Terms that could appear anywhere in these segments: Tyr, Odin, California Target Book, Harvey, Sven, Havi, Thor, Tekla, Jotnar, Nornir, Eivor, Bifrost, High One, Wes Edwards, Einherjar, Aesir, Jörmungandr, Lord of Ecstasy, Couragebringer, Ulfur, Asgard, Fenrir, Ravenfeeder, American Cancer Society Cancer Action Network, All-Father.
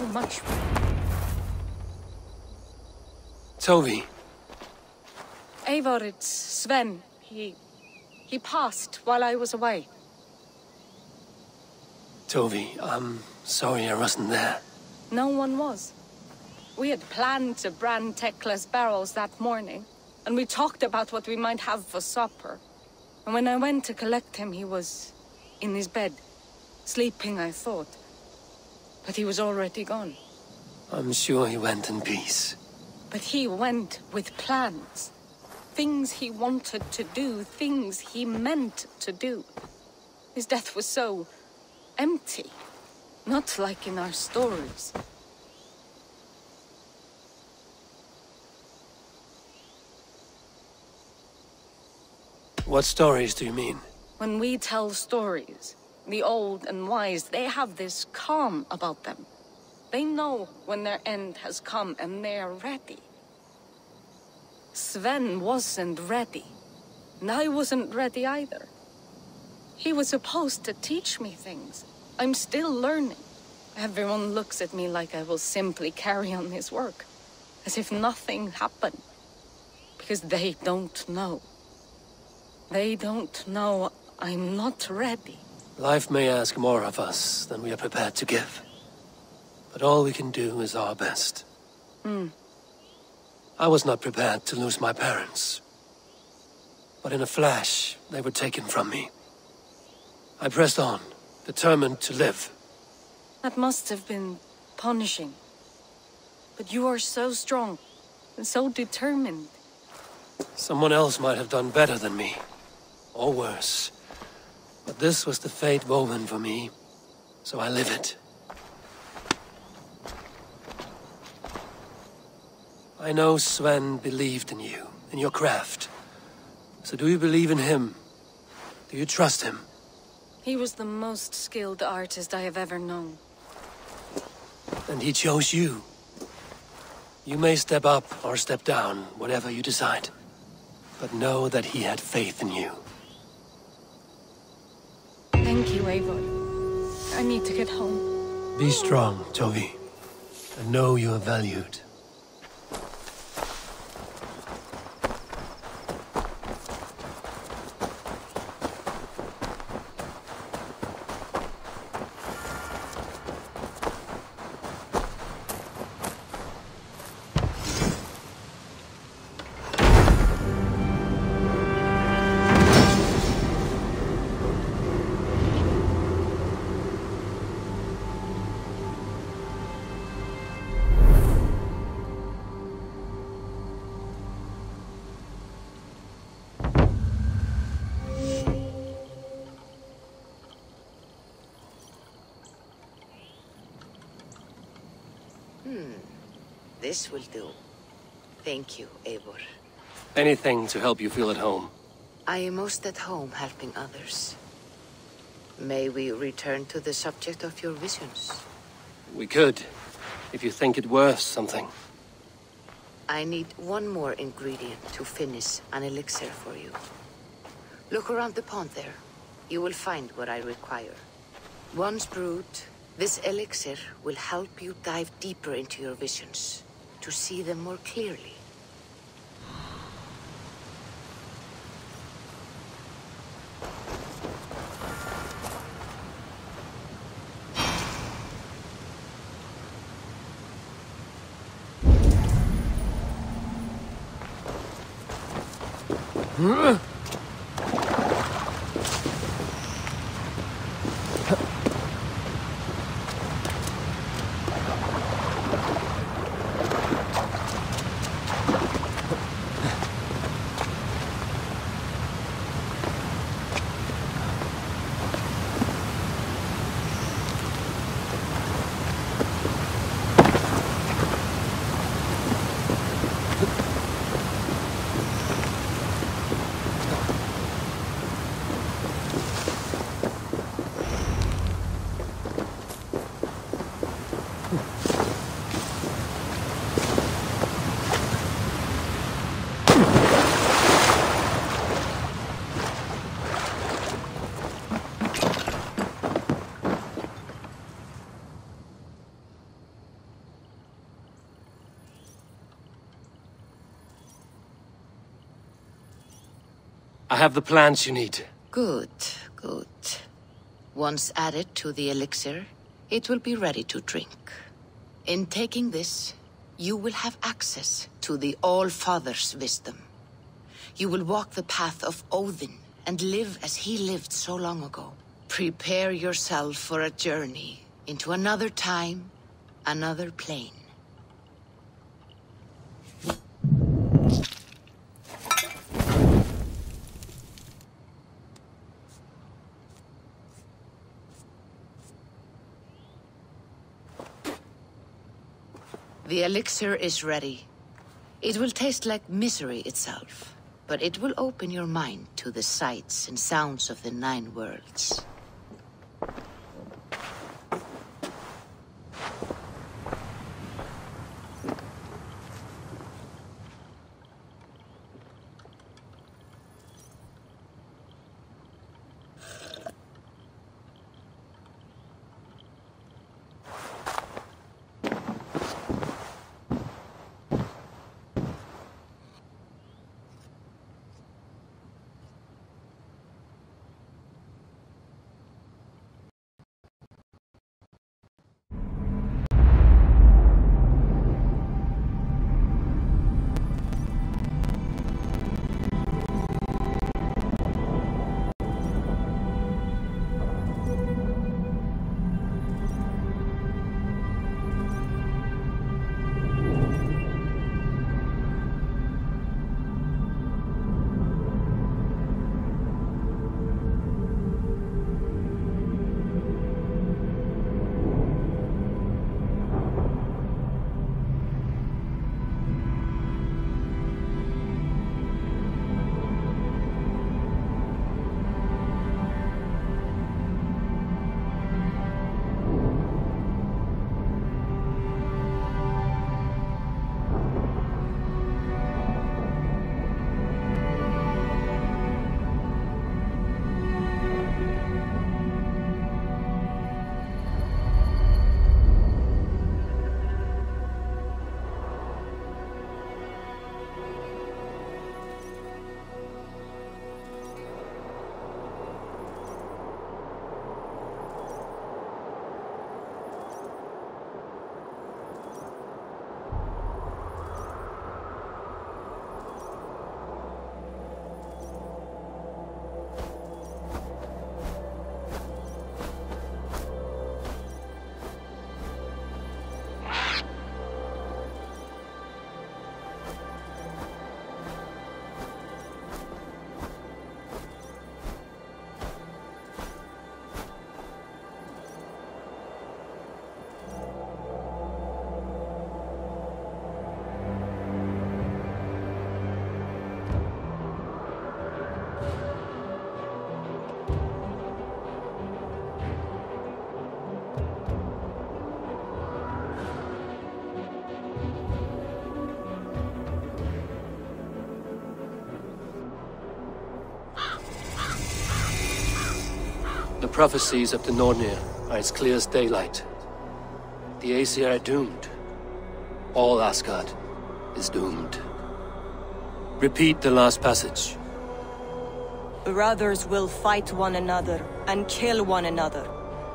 so much. Toby. Eivor, it's Sven. He passed while I was away. Toby, I'm sorry I wasn't there. No one was. We had planned to brand Tekla's barrels that morning, and we talked about what we might have for supper. And when I went to collect him, he was in his bed, sleeping, I thought. But he was already gone. I'm sure he went in peace. But he went with plans. Things he wanted to do, things he meant to do. His death was so empty, not like in our stories. What stories do you mean? When we tell stories, the old and wise, they have this calm about them. They know when their end has come and they are ready. Sven wasn't ready, and I wasn't ready either. He was supposed to teach me things. I'm still learning. Everyone looks at me like I will simply carry on his work, as if nothing happened, because they don't know. They don't know I'm not ready. Life may ask more of us than we are prepared to give. But all we can do is our best. I was not prepared to lose my parents. But in a flash, they were taken from me. I pressed on, determined to live. That must have been punishing. But you are so strong and so determined. Someone else might have done better than me. Or worse. But this was the fate woven for me, so I live it. I know Sven believed in you, in your craft. So do you believe in him? Do you trust him? He was the most skilled artist I have ever known. And he chose you. You may step up or step down, whatever you decide. But know that he had faith in you. Thank you, Eivor. I need to get home. Be strong, Toby. And know you are valued. This will do. Thank you, Eivor. Anything to help you feel at home. I am most at home helping others. May we return to the subject of your visions? We could, if you think it worth something. I need one more ingredient to finish an elixir for you. Look around the pond there. You will find what I require. Once brewed, this elixir will help you dive deeper into your visions, to see them more clearly. I have the plans you need. Good, good. Once added to the elixir, it will be ready to drink. In taking this, you will have access to the All-Father's wisdom. You will walk the path of Odin and live as he lived so long ago. Prepare yourself for a journey into another time, another plane. The elixir is ready. It will taste like misery itself, but it will open your mind to the sights and sounds of the Nine Worlds. The prophecies of the Nornir are as clear as daylight. The Aesir are doomed. All Asgard is doomed. Repeat the last passage. Brothers will fight one another and kill one another.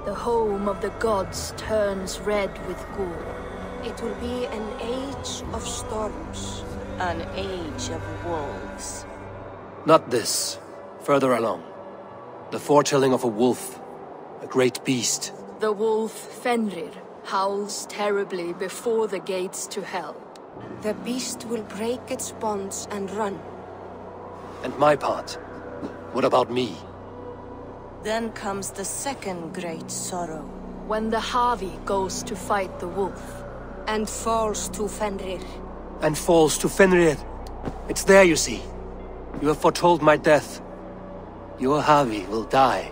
The home of the gods turns red with gore. It will be an age of storms. An age of wolves. Not this. Further along. The foretelling of a wolf, a great beast. The wolf Fenrir howls terribly before the gates to hell. The beast will break its bonds and run. And my part? What about me? Then comes the second great sorrow. When the Havi goes to fight the wolf. And falls to Fenrir. And falls to Fenrir. It's there, you see. You have foretold my death. Your Harvey will die.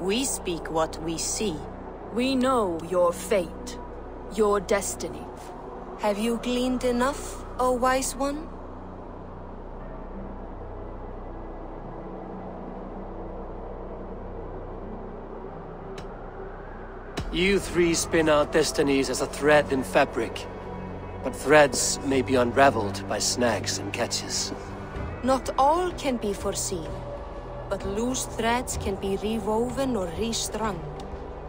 We speak what we see. We know your fate, your destiny. Have you gleaned enough, O Wise One? You three spin our destinies as a thread in fabric, but threads may be unraveled by snags and catches. Not all can be foreseen, but loose threads can be rewoven or restrung.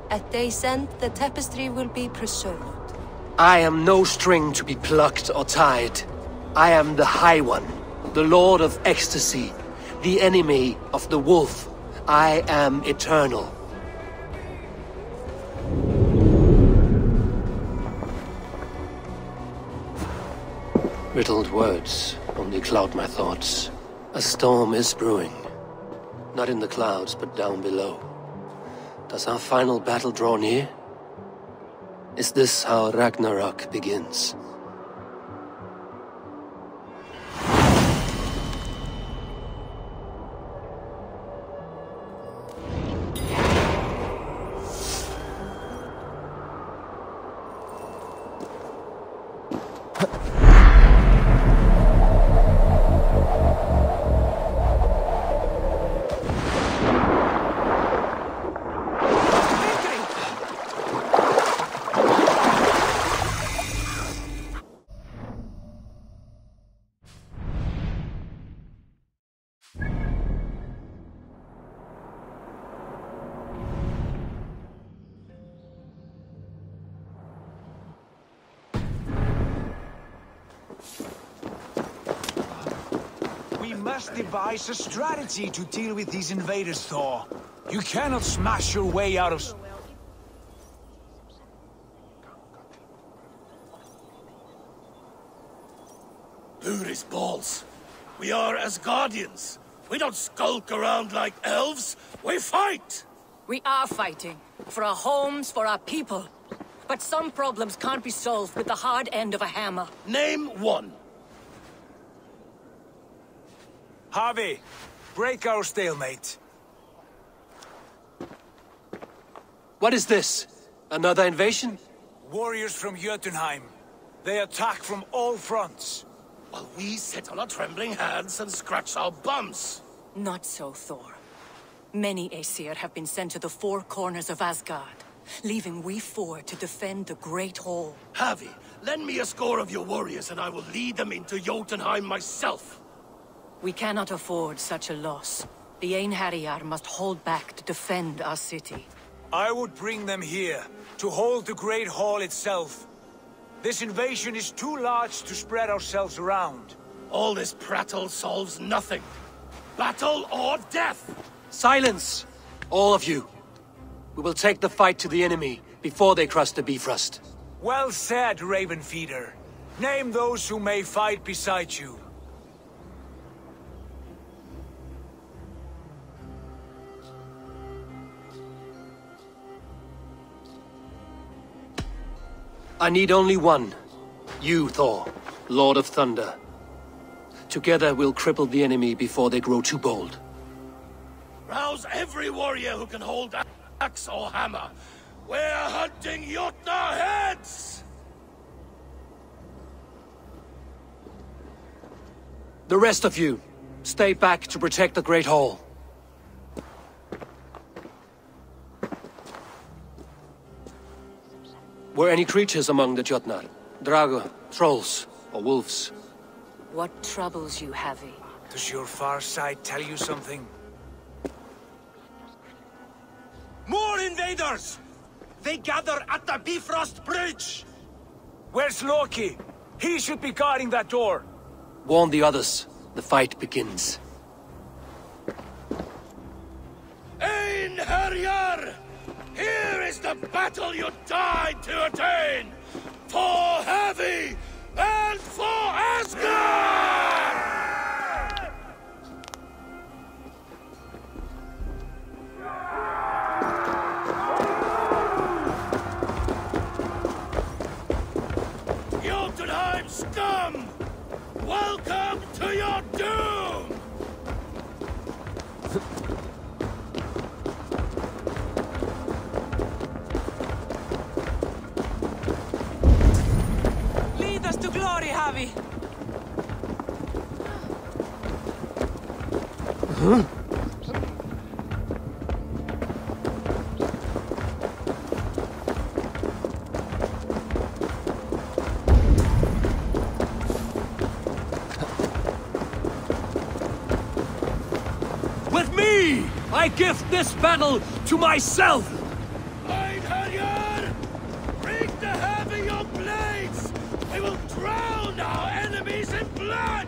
At day's end, the tapestry will be preserved. I am no string to be plucked or tied. I am the High One, the Lord of Ecstasy, the enemy of the wolf. I am eternal. Riddled words only cloud my thoughts. A storm is brewing. Not in the clouds, but down below. Does our final battle draw near? Is this how Ragnarok begins? Devise a strategy to deal with these invaders, Thor. You cannot smash your way out of... Lures balls. We are Asgardians. We don't skulk around like elves. We fight! We are fighting. For our homes, for our people. But some problems can't be solved with the hard end of a hammer. Name one. Harvey, break our stalemate. What is this? Another invasion? Warriors from Jotunheim. They attack from all fronts. While we sit on our trembling hands and scratch our bums. Not so, Thor. Many Aesir have been sent to the four corners of Asgard, leaving we four to defend the Great Hall. Havi, lend me a score of your warriors and I will lead them into Jotunheim myself. We cannot afford such a loss. The Einherjar must hold back to defend our city. I would bring them here, to hold the Great Hall itself. This invasion is too large to spread ourselves around. All this prattle solves nothing. Battle or death! Silence! All of you. We will take the fight to the enemy, before they cross the Bifrost. Well said, Ravenfeeder. Name those who may fight beside you. I need only one. You, Thor, Lord of Thunder. Together we'll cripple the enemy before they grow too bold. Rouse every warrior who can hold axe or hammer. We're hunting Jotnar heads! The rest of you, stay back to protect the Great Hall. Were any creatures among the Jotnar? Drago, trolls, or wolves? What troubles you, Havi? Does your far sight tell you something? More invaders! They gather at the Bifrost Bridge! Where's Loki? He should be guarding that door! Warn the others. The fight begins. Einherjar! Here is the battle you died to attain! For Havi and for Asgard! Jotunheim scum! Welcome to your doom! Glory, Havi! Huh? I give this battle to myself! Einherjar! Bring the Havi your blades! We will drown our enemies in blood!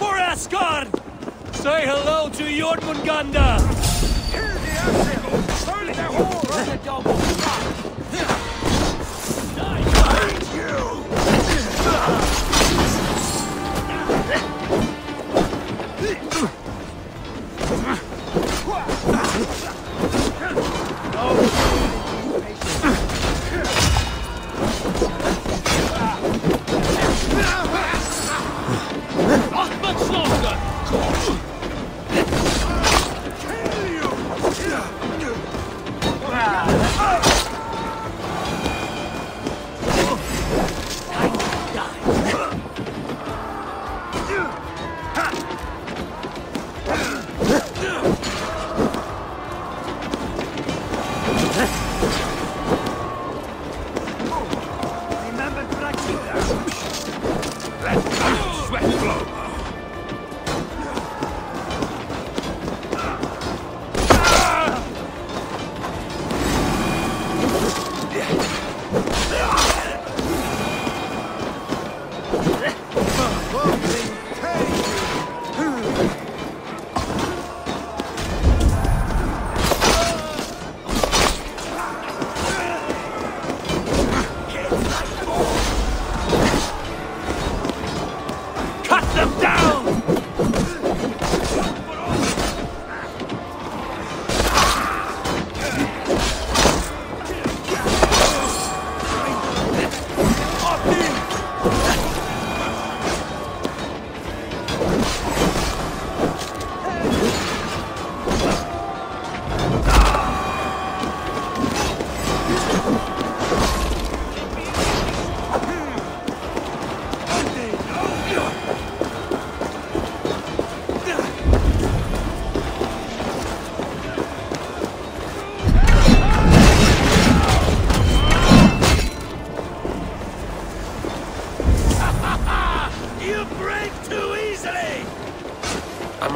For Asgard! Say hello to Jörmungandr! Hear the Aesir! Turn the horn on the double shot! Thank you!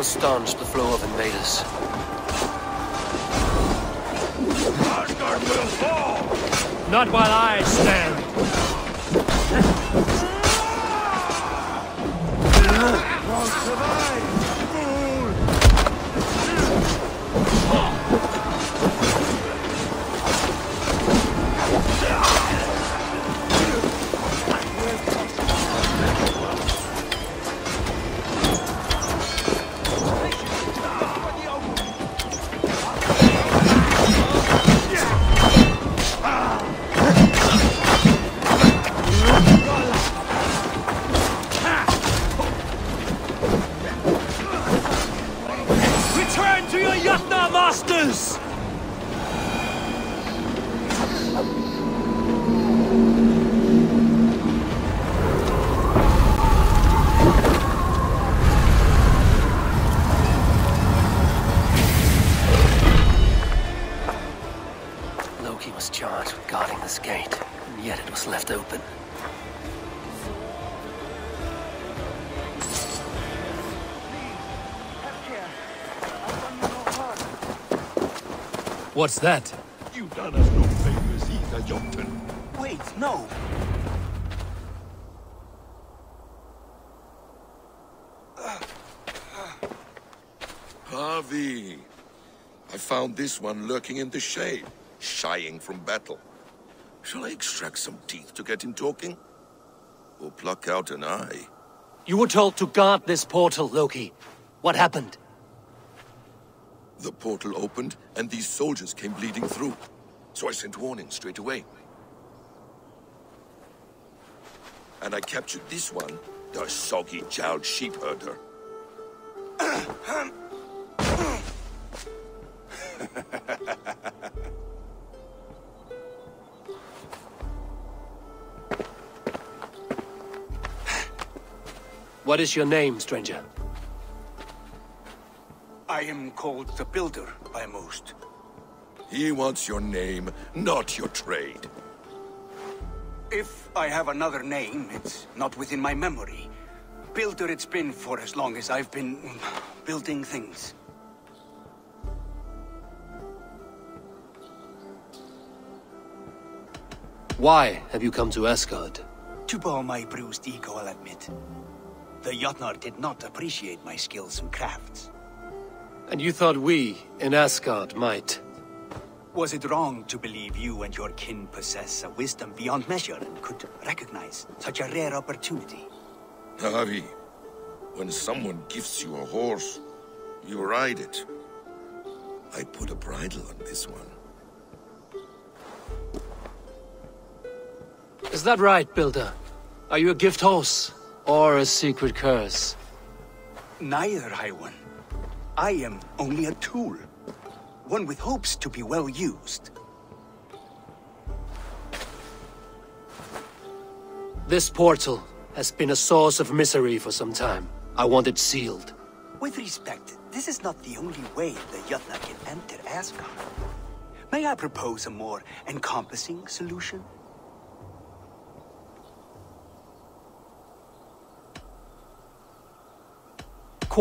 Staunch the flow of invaders. Asgard will fall! Not while I stand. What's that? You done us no favors either, Jotun. Wait, no! Harvey! I found this one lurking in the shade, shying from battle. Shall I extract some teeth to get him talking? Or pluck out an eye? You were told to guard this portal, Loki. What happened? The portal opened, and these soldiers came bleeding through. So I sent warning straight away. And I captured this one, the soggy-jowled sheep herder. What is your name, stranger? I am called the Builder by most. He wants your name, not your trade. If I have another name, it's not within my memory. Builder it's been for as long as I've been building things. Why have you come to Asgard? To bow my bruised ego, I'll admit. The Jotnar did not appreciate my skills and crafts. And you thought we, in Asgard, might? Was it wrong to believe you and your kin possess a wisdom beyond measure and could recognize such a rare opportunity? Harvey, when someone gives you a horse, you ride it. I put a bridle on this one. Is that right, Builder? Are you a gift horse? Or a secret curse? Neither, High One. I am only a tool. One with hopes to be well used. This portal has been a source of misery for some time. I want it sealed. With respect, this is not the only way the Jotnar can enter Asgard. May I propose a more encompassing solution?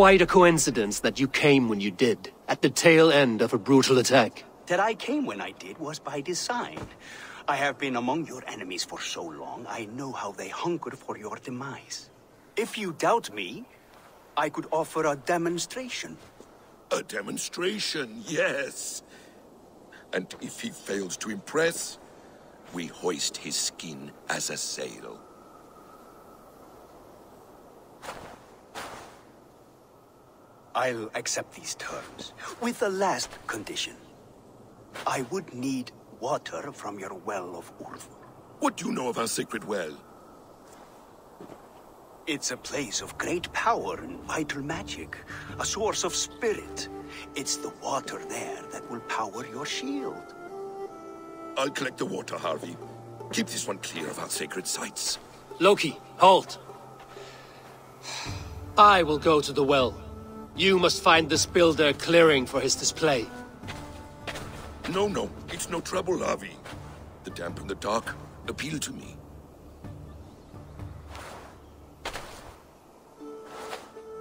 Quite a coincidence that you came when you did, at the tail end of a brutal attack. That I came when I did was by design. I have been among your enemies for so long, I know how they hunger for your demise. If you doubt me, I could offer a demonstration. A demonstration, yes. And if he fails to impress, we hoist his skin as a sail. I'll accept these terms, with the last condition. I would need water from your well of Ulfur. What do you know of our sacred well? It's a place of great power and vital magic, a source of spirit. It's the water there that will power your shield. I'll collect the water, Harvey. Keep this one clear of our sacred sites. Loki, halt! I will go to the well. You must find this Builder clearing for his display. No, no. It's no trouble, Harvey. The damp and the dark appeal to me.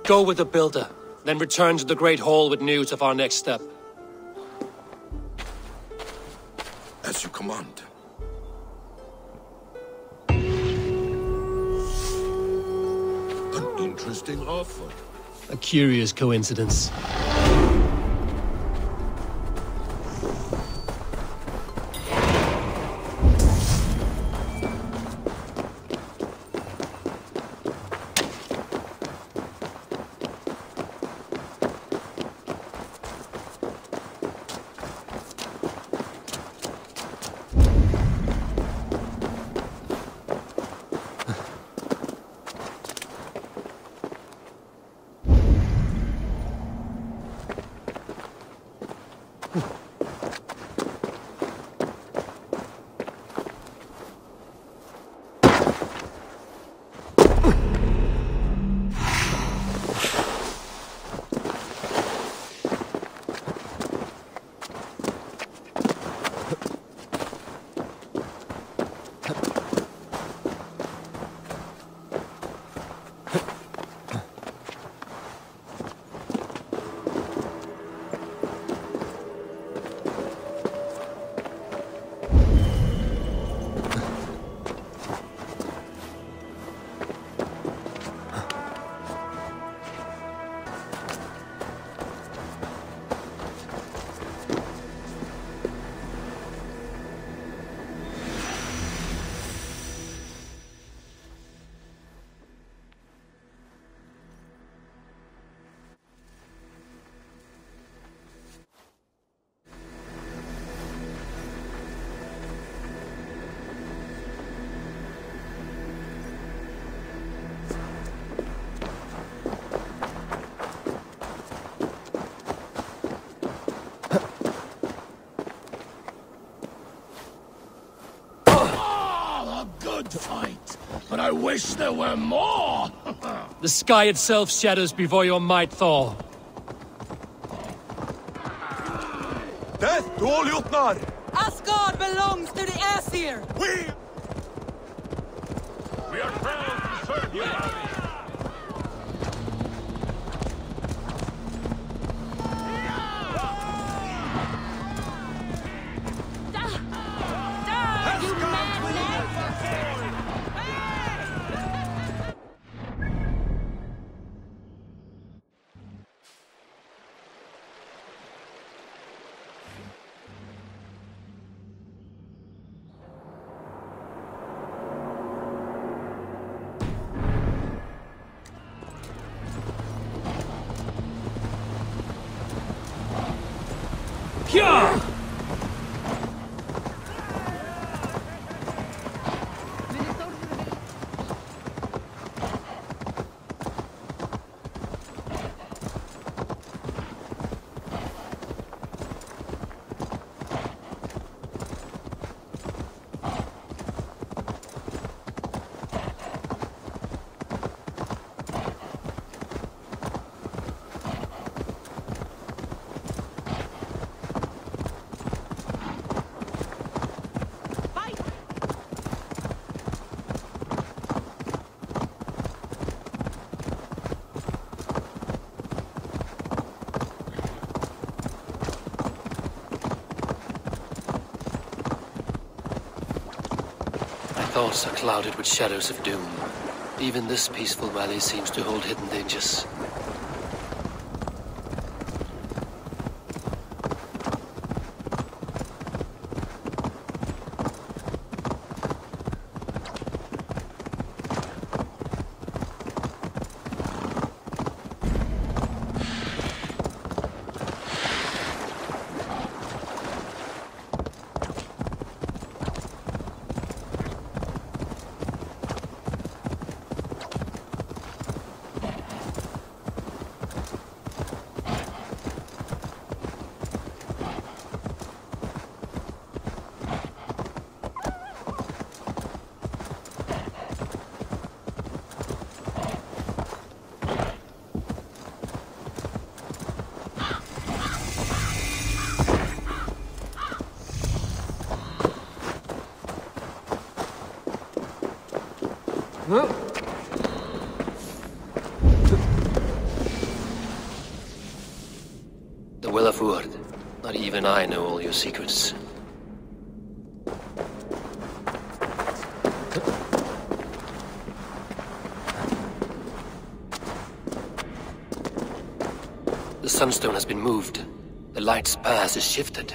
Go with the Builder, then return to the Great Hall with news of our next step. As you command. An interesting offer. A curious coincidence. Fight, but I wish there were more! The sky itself shatters before your might, Thor. Death to all Jotnar! Asgard belongs to the Aesir! We are proud to serve you, Havi! Thoughts are clouded with shadows of doom. Even this peaceful valley seems to hold hidden dangers. Not even I know all your secrets. The sunstone has been moved. The light's path is shifted.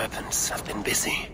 Serpents have been busy.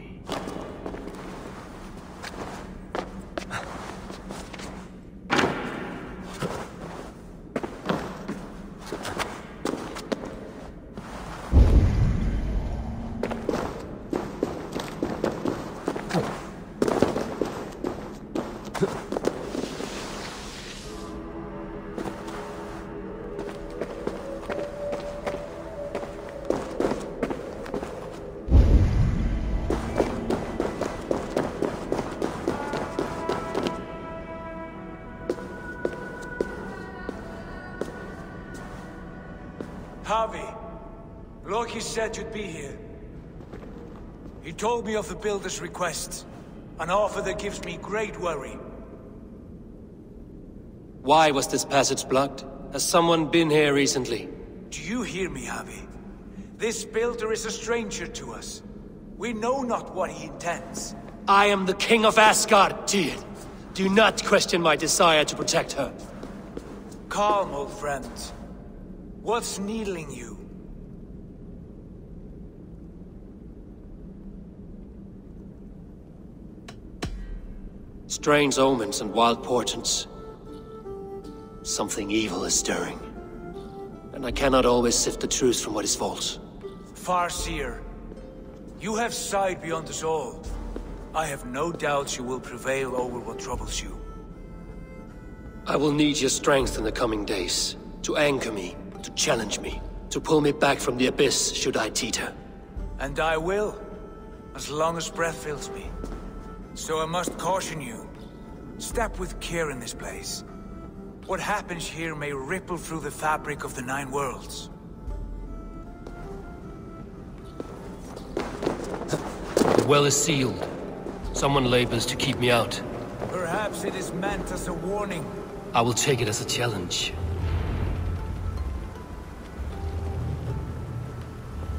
Loki said you'd be here. He told me of the Builder's request, an offer that gives me great worry. Why was this passage blocked? Has someone been here recently? Do you hear me, Havi? This Builder is a stranger to us. We know not what he intends. I am the King of Asgard, Tyr. Do not question my desire to protect her. Calm, old friend. What's needling you? Strange omens and wild portents. Something evil is stirring. And I cannot always sift the truth from what is false. Farseer, you have sight beyond us all. I have no doubt you will prevail over what troubles you. I will need your strength in the coming days. To anchor me, to challenge me, to pull me back from the abyss should I teeter. And I will, as long as breath fills me. So I must caution you. Step with care in this place. What happens here may ripple through the fabric of the 9 worlds. The well is sealed. Someone labors to keep me out. Perhaps it is meant as a warning. I will take it as a challenge.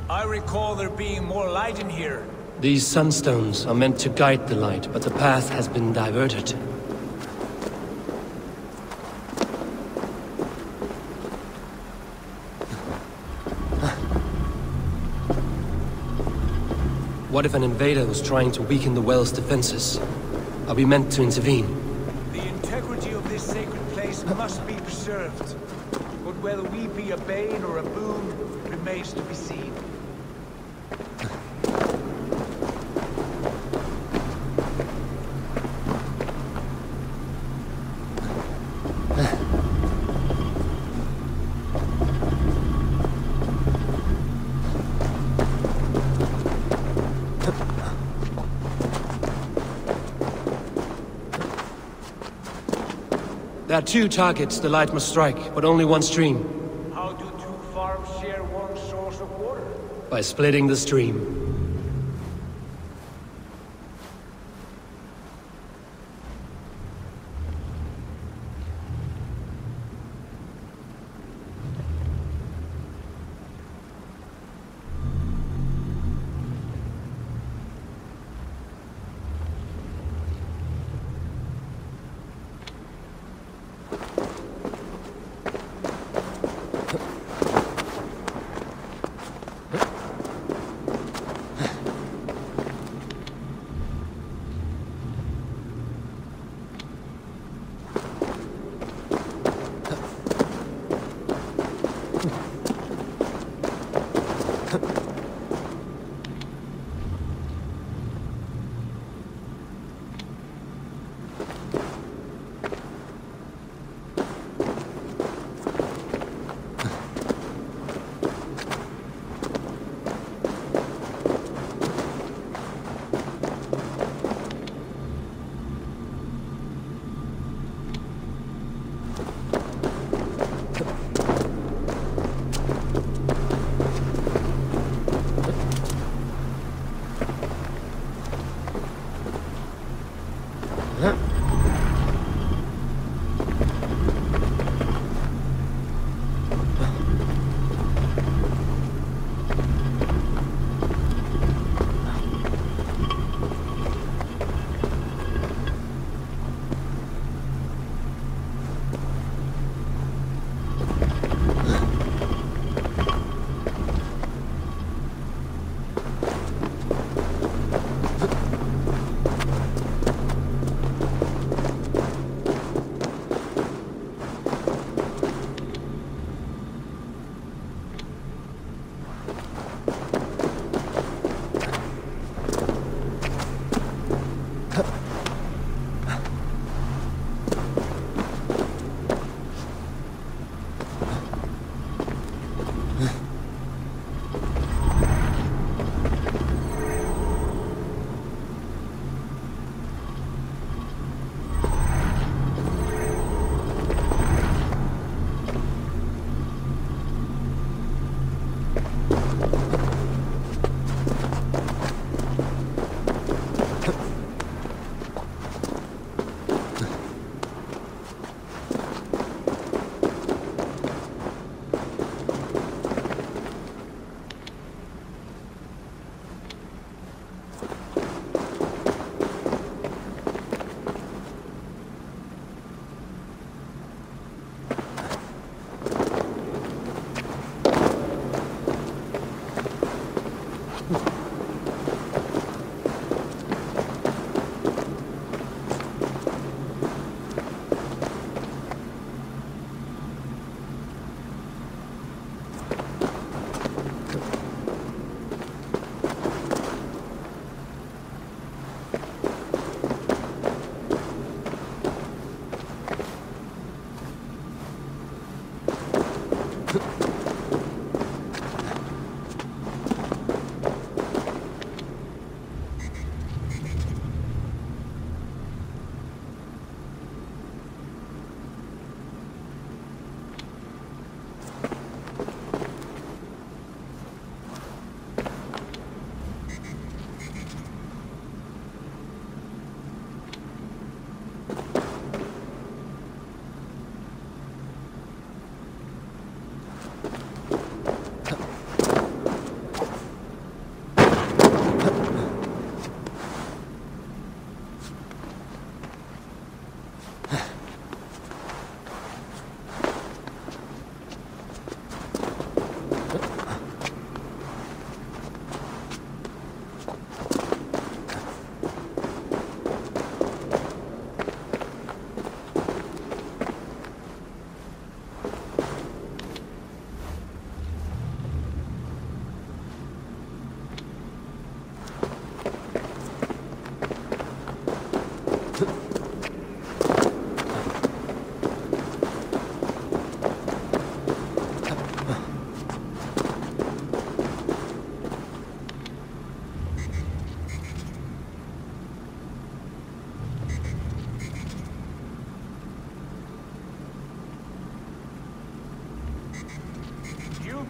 I recall there being more light in here. These sunstones are meant to guide the light, but the path has been diverted. What if an invader was trying to weaken the well's defenses? Are we meant to intervene? The integrity of this sacred place must be preserved. But whether we be a bane or a boon remains to be seen. There are 2 targets the light must strike, but only one stream. How do 2 farms share one source of water? By splitting the stream.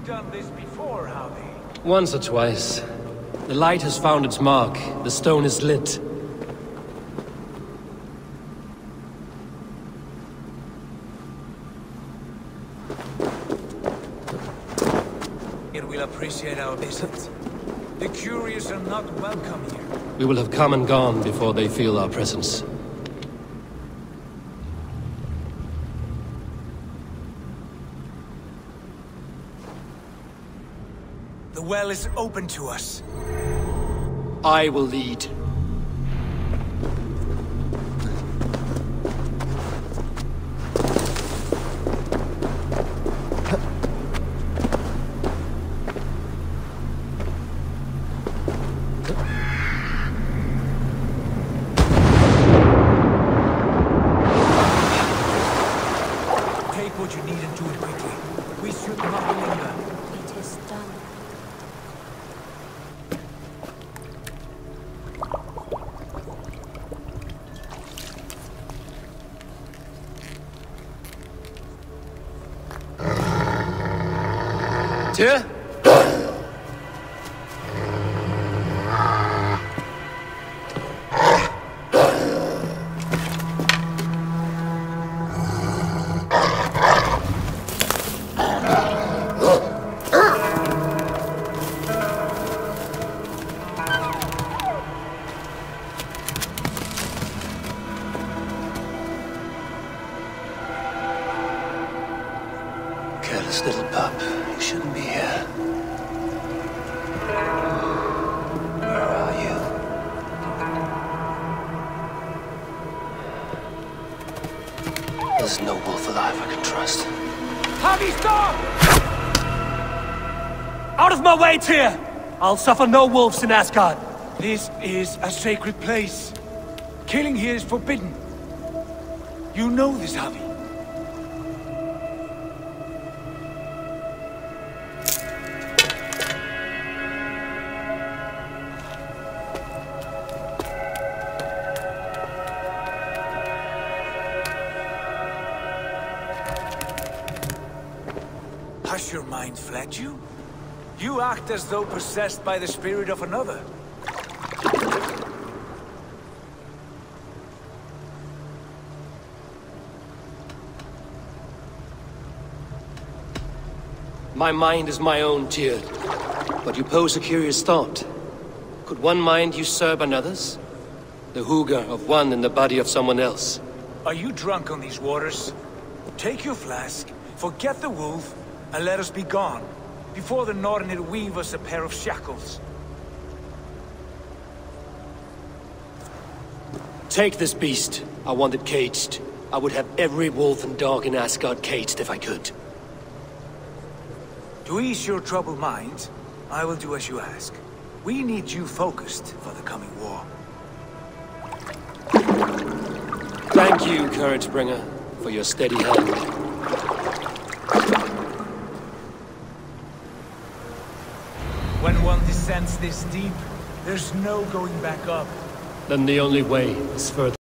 Done this before, Harvey? Once or twice. The light has found its mark. The stone is lit. It will appreciate our visit. The curious are not welcome here. We will have come and gone before they feel our presence. The well is open to us. I will lead. Tyr? Careless little pup, you shouldn't be here. Where are you? There's no wolf alive I can trust. Havi, stop! Out of my way, Tyr! I'll suffer no wolves in Asgard. This is a sacred place. Killing here is forbidden. You know this, Havi. Has your mind fled you? You act as though possessed by the spirit of another. My mind is my own, Tyr. But you pose a curious thought. Could one mind usurp another's? The hygge of one in the body of someone else. Are you drunk on these waters? Take your flask, forget the wolf, and let us be gone, before the Nornir weave us a pair of shackles. Take this beast. I want it caged. I would have every wolf and dog in Asgard caged if I could. To ease your troubled mind, I will do as you ask. We need you focused for the coming war. Thank you, Couragebringer, for your steady hand. When one descends this deep, there's no going back up. Then the only way is further.